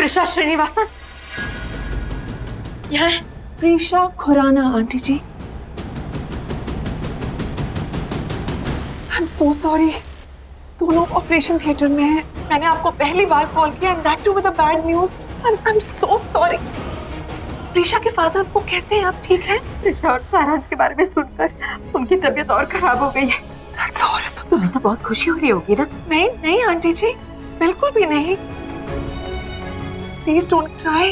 प्रीशा श्रीनिवासन यहाँ है। Preesha Khurana aunty ji, I'm so sorry, दोनों ऑपरेशन थिएटर में हैं। मैंने आपको पहली बार कॉल किया and that too with a bad news. I'm so sorry. Preesha के फादर को कैसे हैं, आप ठीक हैं? प्रीशा और सारांश के बारे में सुनकर उनकी तबीयत और खराब हो गई है। That's horrible. तुम्हें तो बहुत खुशी हो रही होगी ना? नहीं नहीं आंटी जी, बिल्कुल भी नहीं। Please don't cry.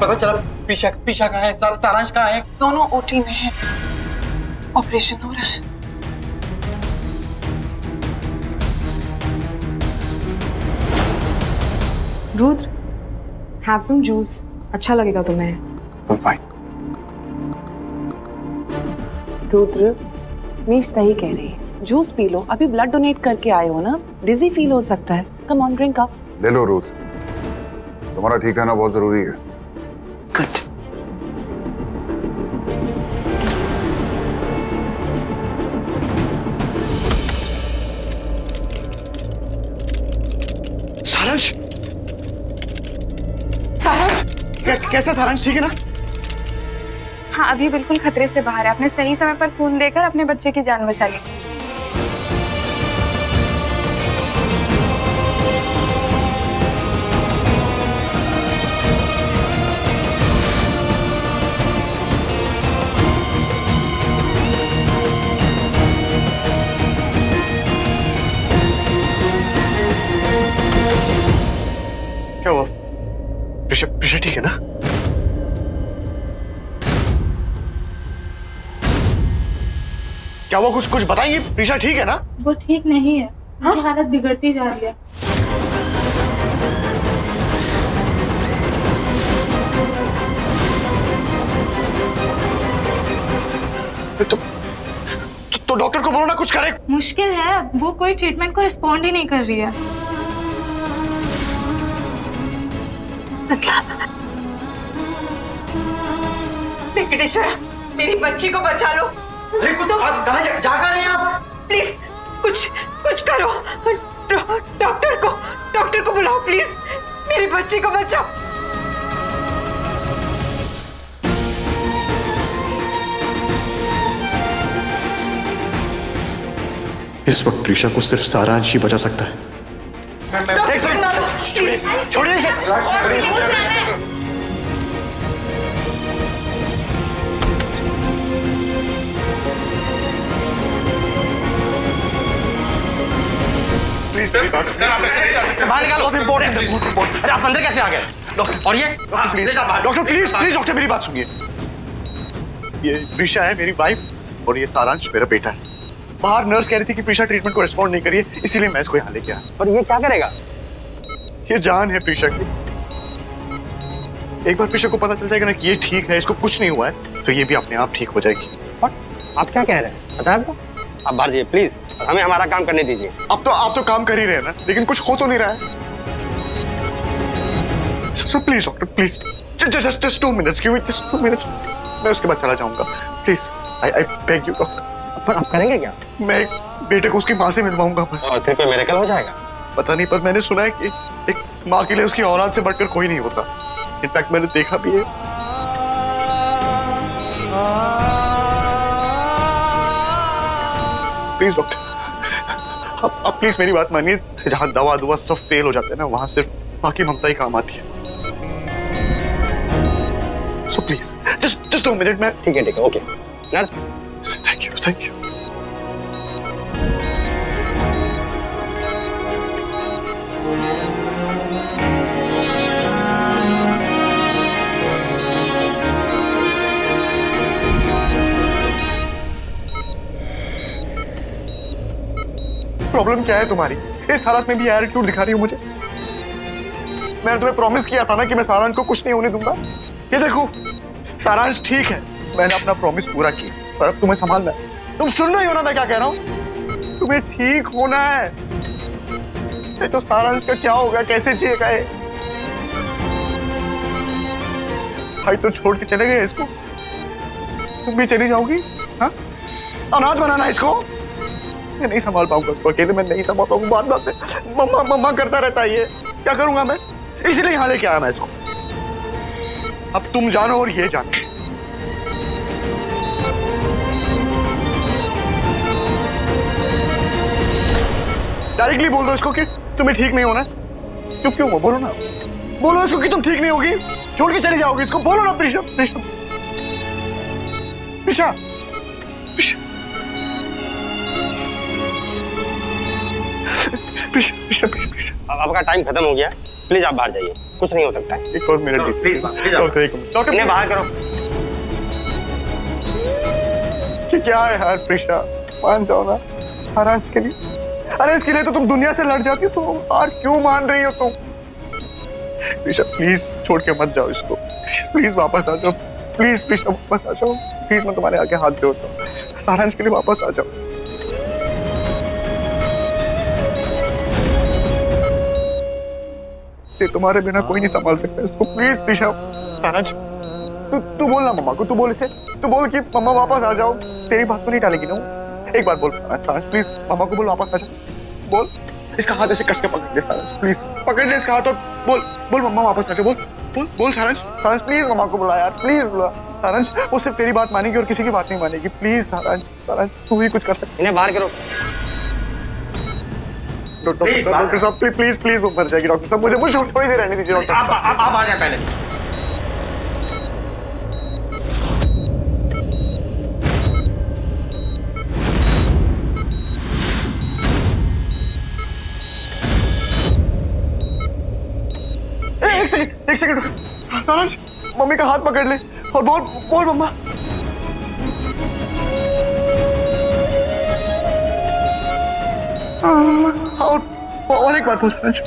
पता चला प्रीशा कहाँ है, सारांश कहाँ है? दोनों ओटी में हैं, ऑपरेशन हो रहा है। रुद्र, हैव सम जूस, अच्छा लगेगा तुम्हें। रुद्र, मीश सही कह रही है, जूस पी लो। अभी ब्लड डोनेट करके आए हो ना, डिजी फील हो सकता है। Come on, drink up. ले लो रुद्र, तुम्हारा ठीक रहना बहुत जरूरी है। गुड। कैसा सारांश, ठीक है ना? हाँ, अभी बिल्कुल खतरे से बाहर है। आपने सही समय पर खून देकर अपने बच्चे की जान बचा ली। क्या हुआ? प्रीशा ठीक है ना? क्या वो कुछ बताएंगी? प्रीशा ठीक है ना? वो ठीक नहीं है, उनकी हालत बिगड़ती जा रही है। तो डॉक्टर को बोलो ना कुछ करे। मुश्किल है, वो कोई ट्रीटमेंट को रिस्पॉन्ड ही नहीं कर रही है। मतलब वेंकटेश्वर, मेरी बच्ची को बचा लो। अरे कुछ कहाँ जा रहे हैं आप? प्लीज कुछ करो, डॉक्टर को बुलाओ प्लीज, मेरी बच्ची को बचाओ। इस वक्त प्रीशा को सिर्फ सारांश ही बचा सकता है। छोड़िए सर। सर आप बाहर निकालो, बहुत इंपॉर्टेंट। अरे आप अंदर कैसे आ गए? डॉक्टर, और ये डॉक्टर प्लीज मेरी बात सुनिए। ये प्रीशा है मेरी वाइफ और ये सारांश मेरा बेटा है। बाहर नर्स कह रही थी कि प्रीशा ट्रीटमेंट को रिस्पॉन्ड नहीं करिए, इसीलिए मैं इसको यहाँ लेके आया। पर ये क्या करेगा? ये जान है प्रीशा की। एक बार प्रीशा को पता चल जाएगा ना कि ये ठीक है, इसको कुछ नहीं हुआ है, तो ये भी अपने आप ठीक हो जाएगी। आप क्या कह रहे हैं? पता है आपको, आप बाहर जाइए प्लीज, हमें हमारा काम करने दीजिए। आप तो काम कर ही रहे हैं ना, लेकिन कुछ हो तो नहीं रहा है। So please doctor, please just 2 minutes, give me just 2 minutes. मैं उसके बाद चला जाऊंगा, please I beg you doctor. पर आप करेंगे क्या? मैं बेटे को उसकी माँ से मिलवाऊंगा बस, और फिर कोई मिरेकल हो जाएगा। पता नहीं, पर मैंने सुना है कि एक माँ के लिए उसकी औलाद से बढ़कर कोई नहीं होता। इनफैक्ट मैंने देखा भी है। प्लीज डॉक्टर, आप प्लीज मेरी बात मानिए। जहाँ दवा दुआ सब फेल हो जाते हैं ना, वहां सिर्फ बाकी ममता ही काम आती है। सो प्लीज जस्ट 2 मिनट में। ठीक है okay nurse, thank you. Problem क्या है तुम्हारी? इस हालत में भी एटीट्यूड दिखा रही हो मुझे। मैंने तुम्हें प्रॉमिस किया था ना कि मैं सारांश को कुछ नहीं होने दूंगा। ये देखो, सारांश ठीक है, मैंने अपना प्रॉमिस पूरा किया, पर अब तुम्हें संभालना है। तुम सुन रही हो ना मैं क्या कह रहा हूँ? तुम्हें ठीक होना है, नहीं तो सारांश का क्या होगा, कैसे जिएगा? भाई तो छोड़ के चले गए इसको, तुम भी चली जाओगी? हाँ, अनाथ बनाना इसको। मैं नहीं संभाल पाऊंगा उसको अकेले, मैं नहीं संभाल पाऊंगा। बात बात में मम्मा मम्मा करता रहता है ये, क्या करूंगा मैं, इसलिए यहाँ लेके आया मैं इसको। अब तुम जानो और ये जानो। डायरेक्टली बोल दो इसको कि तुम्हें ठीक नहीं होना है। तुम क्यों हो, बोलो ना, बोलो इसको कि तुम ठीक नहीं होगी, छोड़ के चली जाओगी इसको, बोलो ना। प्रीशा प्रीशा प्रीशा प्रीशा प्रीशा, आपका टाइम खत्म हो गया, प्लीज आप बाहर जाइए, कुछ नहीं हो सकता है। एक और मिनट प्लीज, इन्हें बाहर करो। कि क्या है यार प्रीशा, मान जाओ ना सारांश के लिए। अरे इसके लिए तो तुम दुनिया से लड़ जाती हो, तुम हार क्यों मान रही हो तुम? प्रीशा प्लीज छोड़ के मत जाओ इसको, प्लीज प्लीज वापस आ जाओ, प्लीज प्रीशा वापस आ जाओ, प्लीज मैं तुम्हारे आगे हाथ जोड़ता हूँ, सारांश के लिए वापस आ जाओ। तुम्हारे बिना कोई नहीं संभाल सकता इसको, प्लीज प्रीशा। सारांश तू बोल ना मम्मा को, तू बोल इसे, तू बोल कि मम्मा वापस आ जाओ, तेरी बात तो नहीं टालेगी ना। एक बार बोल सारांश, प्लीज मम्मा को बोल वापस आ जाओ, बोल। इसका हाथ ऐसे कस के पकड़ ले सारांश, प्लीज पकड़ ले इसका हाथ और बोल, बोल मम्मा वापस आ जाओ, बोल बोल बोल सारांश। सारांश प्लीज मम्मा को बुला यार, प्लीज बुला। सारांश वो सिर्फ तेरी बात मानेगी और किसी की बात नहीं मानेगी, प्लीज सारांश, सारांश तू ही कुछ कर सकती है। इन्हें बाहर करो। डॉक्टर साहब प्लीज प्लीज वो मर जाएगी। डॉक्टर साहब मुझे मुझे थोड़ी देर रहने दीजिए। डॉक्टर आप आ जाए पहले। एक सेकंड सारांश, मम्मी का हाथ पकड़ ले और बोल बोल मम्मा। और एक बार बोल सारांश।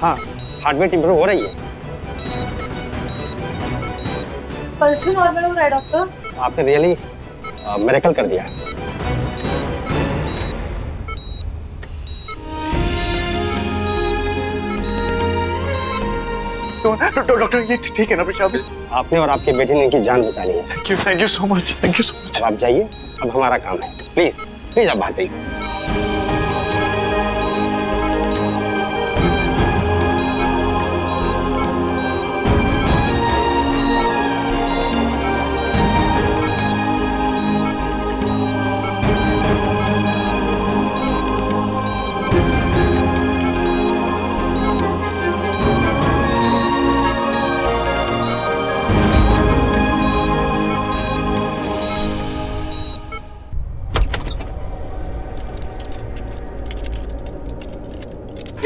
हाँ, हार्ट बीट इंप्रूव हो रही है, पल्स भी नॉर्मल हो रहा है। डॉक्टर आपने रियली मिरेकल कर दिया है। तो डॉक्टर ये ठीक है ना प्रीशा? आपने और आपके बेटे ने इनकी जान बचा ली है। Thank you so much, thank you so much. आप जाइए, अब हमारा काम है, प्लीज प्लीज आप बाहर जाइए।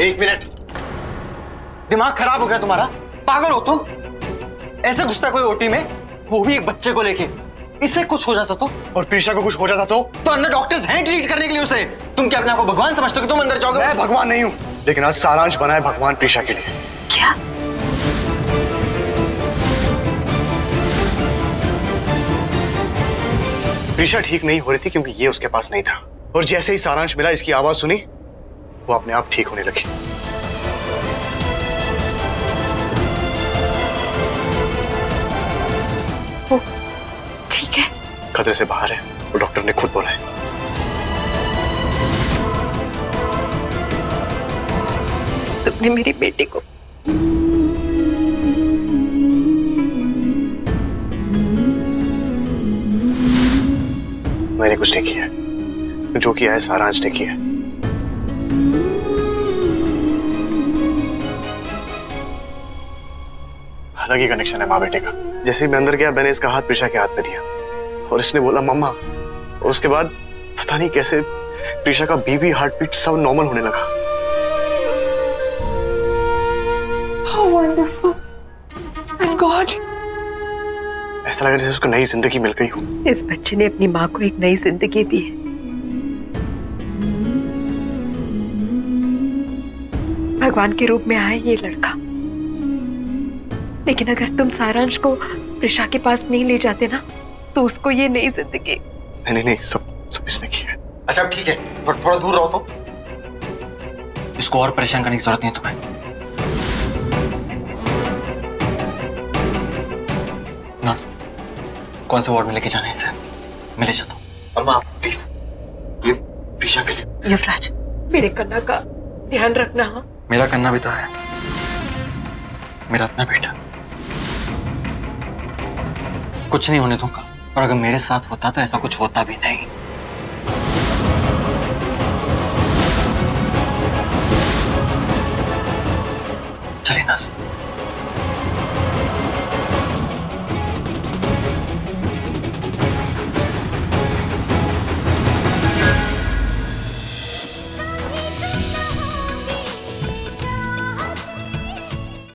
एक मिनट, दिमाग खराब हो गया तुम्हारा? पागल हो तुम? ऐसे घुसता कोई ओटी में, वो भी एक बच्चे को लेके? इसे कुछ हो जाता तो? और प्रीशा को कुछ हो जाता तो अंदर डॉक्टर्स हैं ट्रीट करने के लिए उसे। तुम क्या अपने आप को भगवान समझते हो कि तुम अंदर जाओगे? मैं भगवान नहीं हूँ, लेकिन आज सारांश बना है भगवान प्रीशा के लिए। क्या प्रीशा ठीक नहीं हो रही थी क्योंकि ये उसके पास नहीं था, और जैसे ही सारांश मिला, इसकी आवाज सुनी, वो अपने आप ठीक होने लगी। वो ठीक है, खतरे से बाहर है, वो डॉक्टर ने खुद बोला है। तुमने मेरी बेटी को मैंने कुछ नहीं किया है, जो किया है सारांश ने किया है। अलग ही कनेक्शन है माँ बेटे का। जैसे ही मैं अंदर गया, मैंने इसका हाथ प्रीशा के हाथ में दिया और इसने बोला मम्मा, और उसके बाद पता नहीं कैसे प्रीशा का बीबी, हार्ट बीट सब नॉर्मल होने लगा। How wonderful! And God! ऐसा लग रहा है जैसे उसको नई जिंदगी मिल गई हो। इस बच्चे ने अपनी माँ को एक नई जिंदगी दी है। भगवान के रूप में आया ये लड़का, लेकिन अगर तुम सारांश को प्रीशा के पास नहीं ले जाते ना तो उसको ये नई जिंदगी। नहीं, सब इसने किया है। अच्छा ठीक है, पर थोड़ा दूर रहो, तो इसको और परेशान करने की जरूरत नहीं है तुम्हें। नर्स, कौन से वार्ड में लेके जाना है इसे? मैं ले जाता हूँ। अम्मा प्लीज, ये प्रीशा के लिए। युवराज, मेरे कन्ना का ध्यान रखना। हाँ, मेरा कन्ना बेटा है, मेरा अपना बेटा, कुछ नहीं होने दूंगा। और अगर मेरे साथ होता तो ऐसा कुछ होता भी नहीं।